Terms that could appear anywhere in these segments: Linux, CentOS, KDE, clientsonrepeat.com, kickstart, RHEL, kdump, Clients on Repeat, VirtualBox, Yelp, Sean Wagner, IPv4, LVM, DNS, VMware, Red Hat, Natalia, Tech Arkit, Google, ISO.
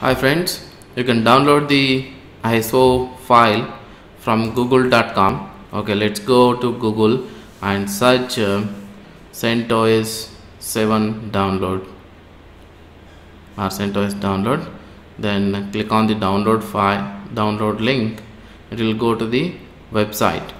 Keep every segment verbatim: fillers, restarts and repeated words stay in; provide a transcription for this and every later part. Hi friends, you can download the I S O file from google dot com. Okay, let's go to Google and search uh, CentOS seven download or CentOS download. Then click on the download file, download link. It will go to the website.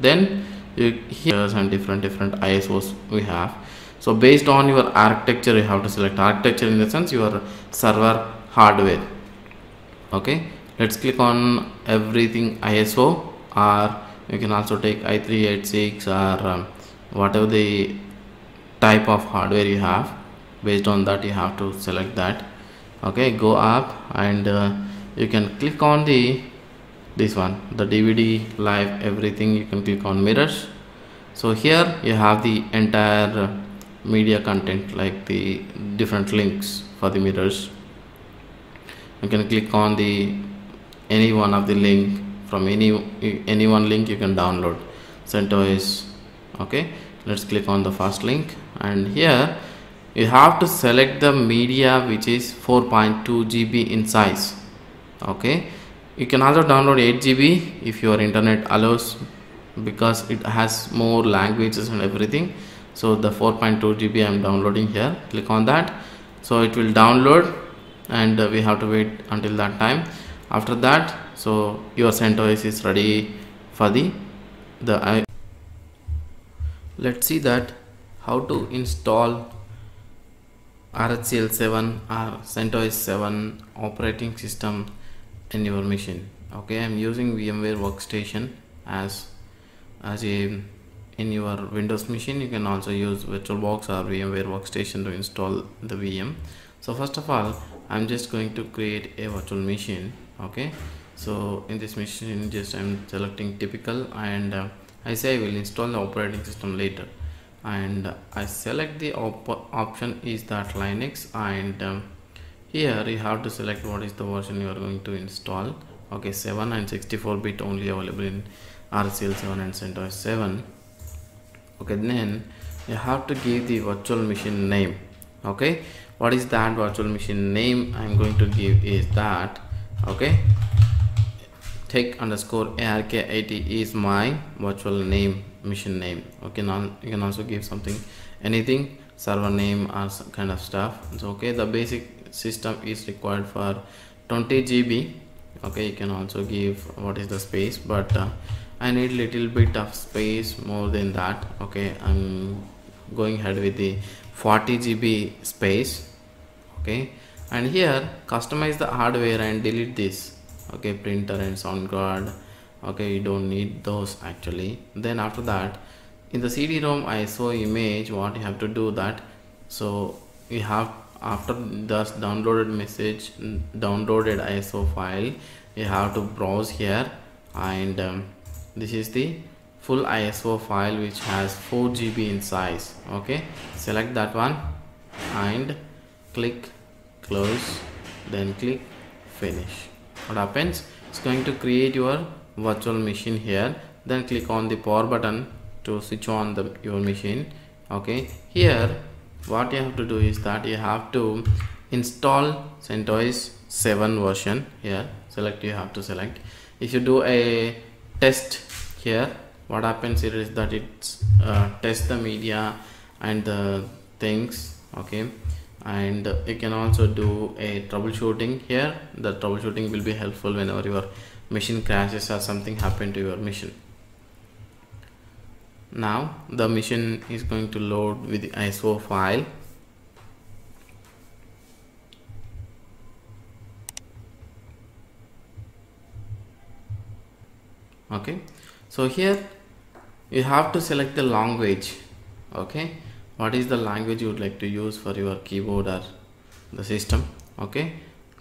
Then you hear some different different I S Os we have. So based on your architecture, you have to select architecture in the sense your server hardware. Okay, let's click on everything I S O, or you can also take I three eighty-six or um, whatever the type of hardware you have. Based on that, you have to select that. Okay, go up and uh, you can click on the this one, the D V D live, everything. You can click on mirrors. So here you have the entire uh, media content, like the different links for the mirrors. You can click on the any one of the link from any any one link. You can download CentOS. Okay, let's click on the first link, and here you have to select the media which is four point two G B in size. Okay, you can also download eight G B if your internet allows, because it has more languages and everything. So the four point two G B I am downloading here. Click on that, so it will download, and uh, we have to wait until that time. After that, so your CentOS is ready for the the I let's see that how to install R H E L seven or CentOS seven operating system in your machine. Okay, I am using VMware workstation as as a in your Windows machine. You can also use VirtualBox or VMware workstation to install the V M. So first of all, I'm just going to create a virtual machine. Okay, so in this machine, just I'm selecting typical, and uh, I say I will install the operating system later, and uh, I select the op option is that Linux, and um, here you have to select what is the version you are going to install. Okay, seven and sixty-four bit only available in R H E L seven and CentOS seven. Okay, then you have to give the virtual machine name. Okay, what is that virtual machine name I'm going to give is that, okay, Tech underscore Arkit is my virtual name, machine name. Okay, now you can also give something, anything, server name or some kind of stuff. It's okay. The basic system is required for twenty G B. Okay, you can also give what is the space, but uh, I need little bit of space more than that. Okay, I'm going ahead with the forty G B space. Okay, and here customize the hardware and delete this. Okay, printer and sound card. Okay, you don't need those actually. Then after that, in the C D ROM I S O image, what you have to do that, so you have after this downloaded message, downloaded I S O file, you have to browse here, and um, this is the full I S O file which has four G B in size. Okay, select that one and click close, then click finish. What happens, it's going to create your virtual machine here. Then click on the power button to switch on the your machine. Okay, here what you have to do is that you have to install CentOS seven version. Here select, you have to select. If you do a test here, what happens here is that it uh, tests the media and the things. Okay, and you can also do a troubleshooting here. The troubleshooting will be helpful whenever your machine crashes or something happened to your machine. Now the machine is going to load with the I S O file. Okay, so here you have to select the language. Okay, what is the language you would like to use for your keyboard or the system. Okay,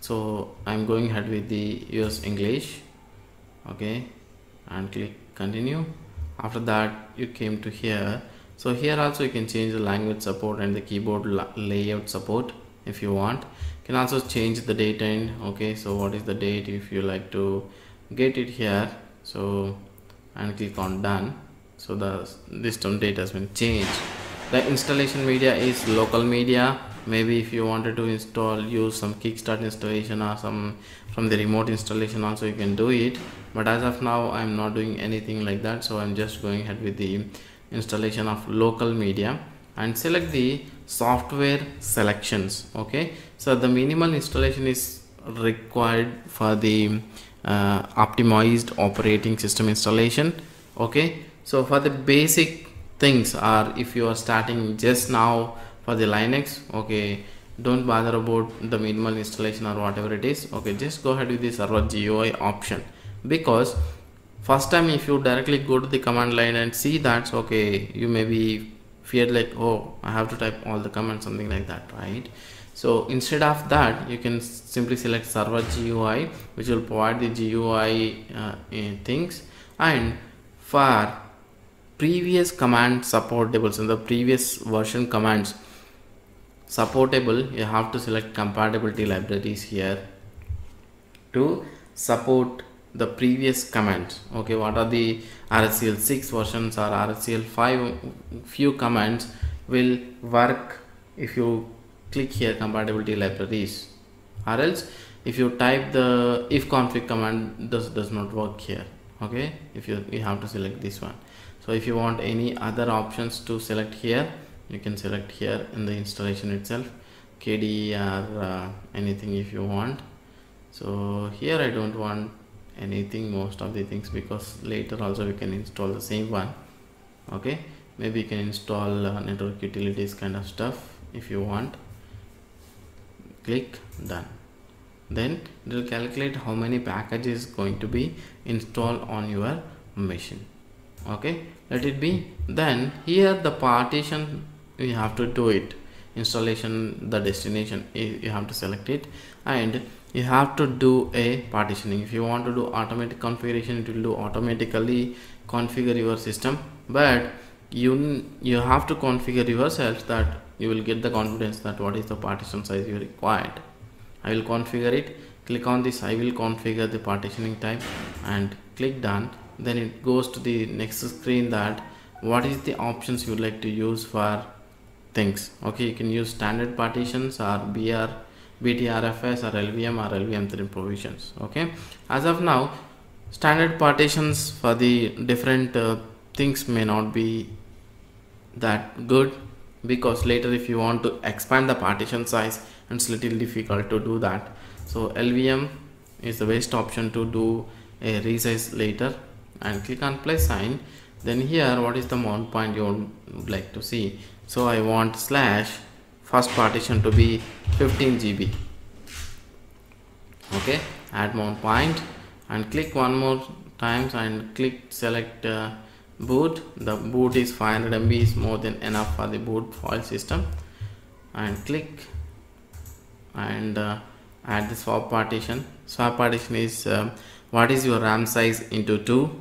so I'm going ahead with the U S English. Okay, and click continue. After that, you came to here. So here also you can change the language support and the keyboard la layout support if you want. You can also change the date end. Okay, so what is the date if you like to get it here. So and click on done. So the system date has been changed. The installation media is local media, Maybe if you wanted to install, use some kickstart installation or some from the remote installation also, you can do it. But as of now, I'm not doing anything like that, so I'm just going ahead with the installation of local media and select the software selections. Okay, so the minimal installation is required for the uh, optimized operating system installation. Okay, so for the basic things are, if you are starting just now for the Linux, okay, don't bother about the minimal installation or whatever it is. Okay, just go ahead with the server G U I option, because first time if you directly go to the command line and see that, okay, you may be feared like, oh, I have to type all the commands, something like that, right? So instead of that, you can simply select server G U I, which will provide the G U I uh, in things. And for previous command supportables, in the previous version commands supportable, you have to select compatibility libraries here to support the previous commands. Okay, what are the R H E L six versions or R H E L five? Few commands will work if you click here compatibility libraries, or else if you type the if config command, this does not work here. Okay, if you you have to select this one. So if you want any other options to select here, you can select here in the installation itself, K D E or uh, anything if you want. So here I don't want anything, most of the things, because later also we can install the same one. Okay, maybe you can install uh, network utilities kind of stuff if you want. Click done. Then it will calculate how many packages going to be installed on your machine. Okay, let it be. Then here the partition, you have to do it, installation, the destination, you have to select it, and you have to do a partitioning. If you want to do automatic configuration, it will do automatically configure your system, but you you have to configure yourself that you will get the confidence that what is the partition size you required. I will configure it. Click on this, I will configure the partitioning type and click done. Then it goes to the next screen that what is the options you would like to use for things. Okay, you can use standard partitions or B T R F S or L V M or L V M three provisions. Okay, as of now, standard partitions for the different uh, things may not be that good, because later if you want to expand the partition size, it's little difficult to do that. So L V M is the best option to do a resize later. And click on plus sign. Then here, what is the mount point you would like to see? So I want slash first partition to be fifteen G B. Okay, add mount point and click one more times and click select uh, boot. The boot is five hundred M B, is more than enough for the boot file system. And click and uh, add the swap partition. Swap partition is uh, what is your RAM size into two.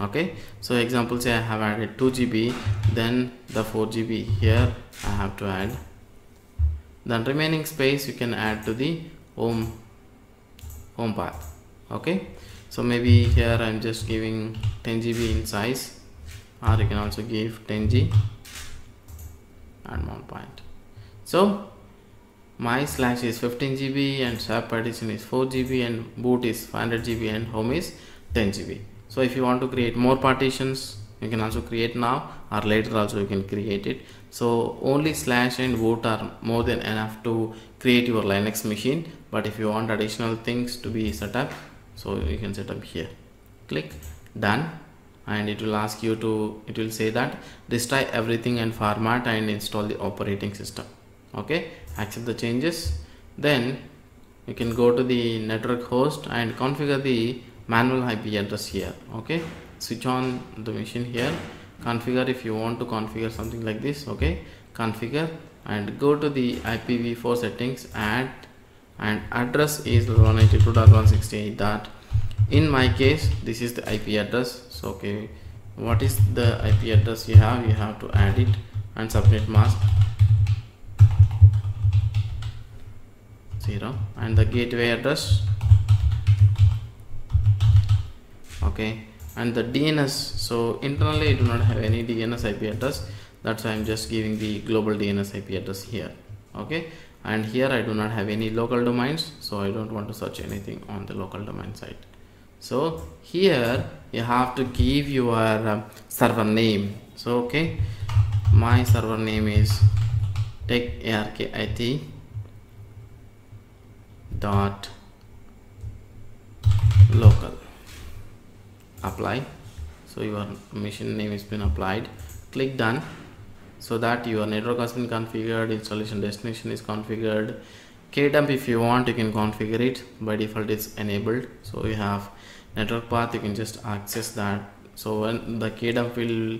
Okay, so example, say I have added two G B, then the four G B here I have to add. Then remaining space you can add to the home home path. Okay, so maybe here I'm just giving ten G B in size, or you can also give ten G and mount point. So my slash is fifteen G B and swap partition is four G B and boot is five hundred G B and home is ten G B. So if you want to create more partitions, you can also create now, or later also you can create it. So only slash and boot are more than enough to create your Linux machine. But if you want additional things to be set up, so you can set up here. Click done, and it will ask you to, it will say that destroy everything and format and install the operating system. Okay, accept the changes. Then you can go to the network host and configure the manual I P address here. Okay, switch on the machine here, configure if you want to configure something like this. Okay, configure and go to the I P v four settings, add, and address is one ninety-two dot one sixty-eight dot. In my case, this is the I P address. So okay, what is the I P address you have, you have to add it and subnet mask zero and the gateway address. Okay, and the D N S, so internally I do not have any D N S I P address, that's why I'm just giving the global D N S I P address here. okay. And here I do not have any local domains, so I don't want to search anything on the local domain site. So here you have to give your um, server name. So okay, my server name is Tech Arkit dot local, apply. So your machine name has been applied. Click done, so that your network has been configured, installation destination is configured. Kdump, if you want, you can configure it. By default it's enabled, so you have network path, you can just access that. So when the kdump will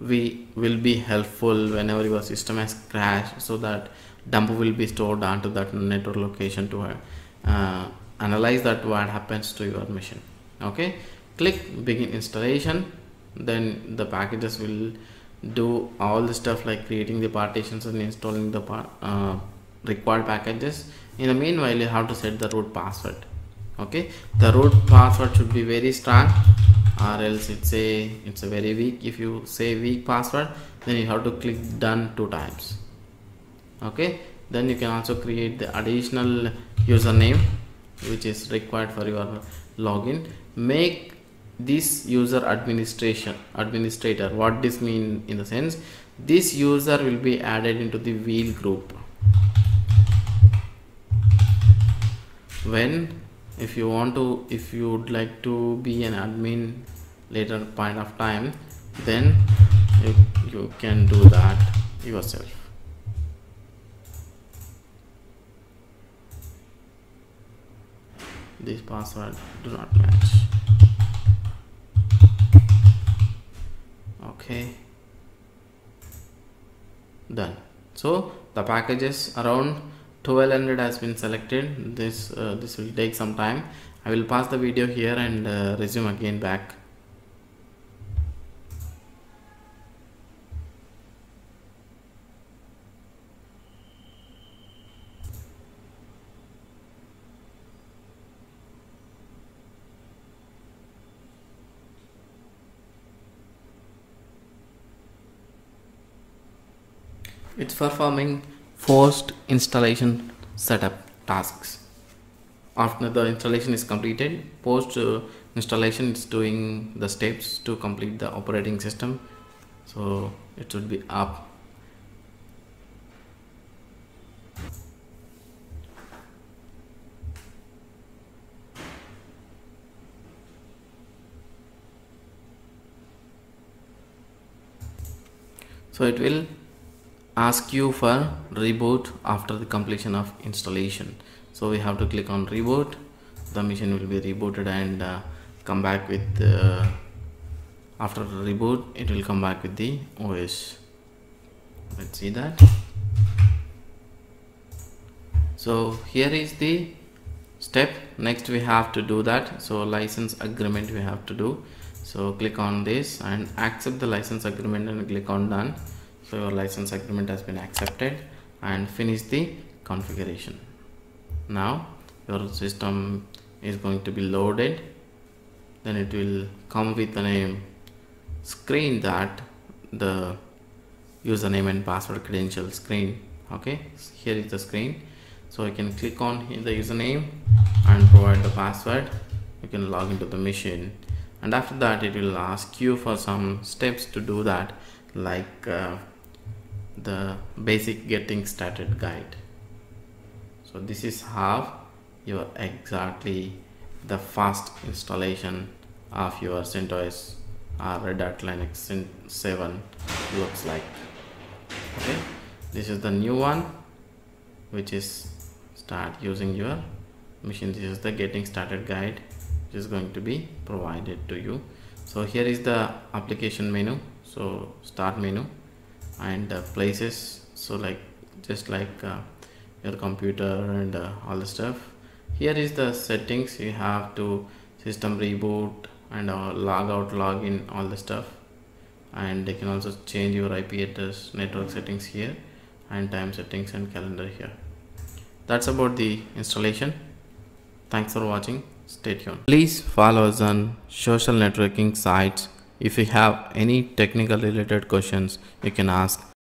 we will be helpful whenever your system has crashed, so that dump will be stored onto that network location to uh, analyze that what happens to your machine. Okay, click begin installation. Then the packages will do all the stuff like creating the partitions and installing the par uh, required packages. In the meanwhile, you have to set the root password. Okay, the root password should be very strong, or else it's a it's a very weak. If you say weak password, then you have to click done two times. Okay, then you can also create the additional username which is required for your login. Make this user administration administrator. What this mean in the sense, this user will be added into the wheel group. When if you want to if you would like to be an admin later point of time, then you, you can do that yourself. This password do not match. Okay, done. So the packages around twelve hundred has been selected. This uh, this will take some time. I will pause the video here and uh, resume again back. It's performing forced installation setup tasks. After the installation is completed, post uh, installation it's doing the steps to complete the operating system. So it should be up. So it will ask you for reboot after the completion of installation. So we have to click on reboot. The machine will be rebooted and uh, come back with uh, after reboot it will come back with the O S. Let's see that. So here is the step. Next we have to do that, so license agreement we have to do. So click on this and accept the license agreement and click on done. So your license agreement has been accepted, and finish the configuration. Now your system is going to be loaded. Then it will come with a screen that the username and password credential screen. Okay, here is the screen. So you can click on the username and provide the password. You can log into the machine, and after that it will ask you for some steps to do that, like uh, the basic getting started guide. So this is how you exactly the fast installation of your CentOS or Red Hat Linux seven looks like. Okay, this is the new one which is start using your machine. This is the getting started guide which is going to be provided to you. So here is the application menu, so start menu and uh, places. So like just like uh, your computer and uh, all the stuff. Here is the settings. You have to system reboot and uh, log out, log in, all the stuff. And you can also change your I P address, network settings here, and time settings and calendar here. That's about the installation. Thanks for watching. Stay tuned. Please follow us on social networking sites. If you have any technical related questions, you can ask